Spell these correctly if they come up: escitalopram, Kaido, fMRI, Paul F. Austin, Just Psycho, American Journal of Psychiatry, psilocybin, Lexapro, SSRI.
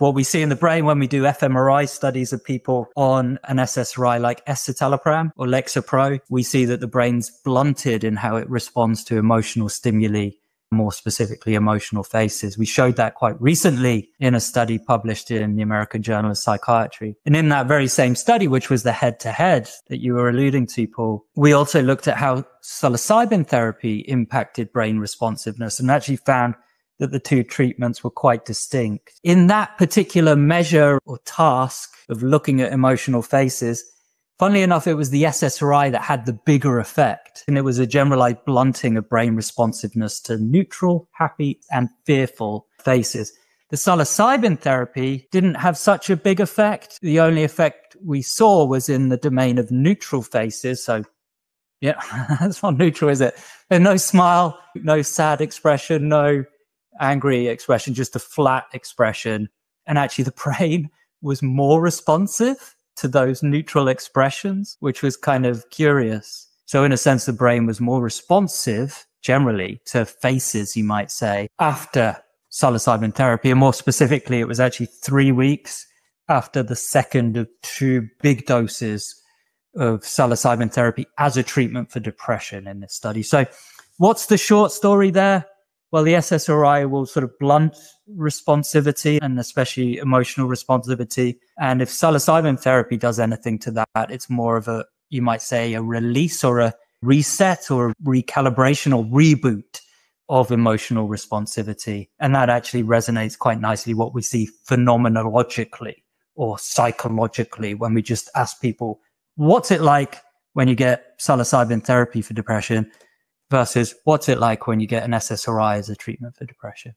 What we see in the brain when we do fMRI studies of people on an SSRI like escitalopram or Lexapro, we see that the brain's blunted in how it responds to emotional stimuli, more specifically emotional faces. We showed that quite recently in a study published in the American Journal of Psychiatry. And in that very same study, which was the head-to-head that you were alluding to, Paul, we also looked at how psilocybin therapy impacted brain responsiveness and actually found that the two treatments were quite distinct. In that particular measure or task of looking at emotional faces, funnily enough, it was the SSRI that had the bigger effect, and it was a generalized blunting of brain responsiveness to neutral, happy, and fearful faces. The psilocybin therapy didn't have such a big effect. The only effect we saw was in the domain of neutral faces, so yeah, that's not neutral, is it? And no smile, no sad expression, no angry expression, just a flat expression. And actually the brain was more responsive to those neutral expressions, which was kind of curious. So in a sense, the brain was more responsive generally to faces, you might say, after psilocybin therapy. And more specifically, it was actually 3 weeks after the second of 2 big doses of psilocybin therapy as a treatment for depression in this study. So what's the short story there? Well, the SSRI will sort of blunt responsivity and especially emotional responsivity. And if psilocybin therapy does anything to that, it's more of a, you might say, a release or a reset or a recalibration or reboot of emotional responsivity. And that actually resonates quite nicely what we see phenomenologically or psychologically when we just ask people, what's it like when you get psilocybin therapy for depression? Versus what's it like when you get an SSRI as a treatment for depression?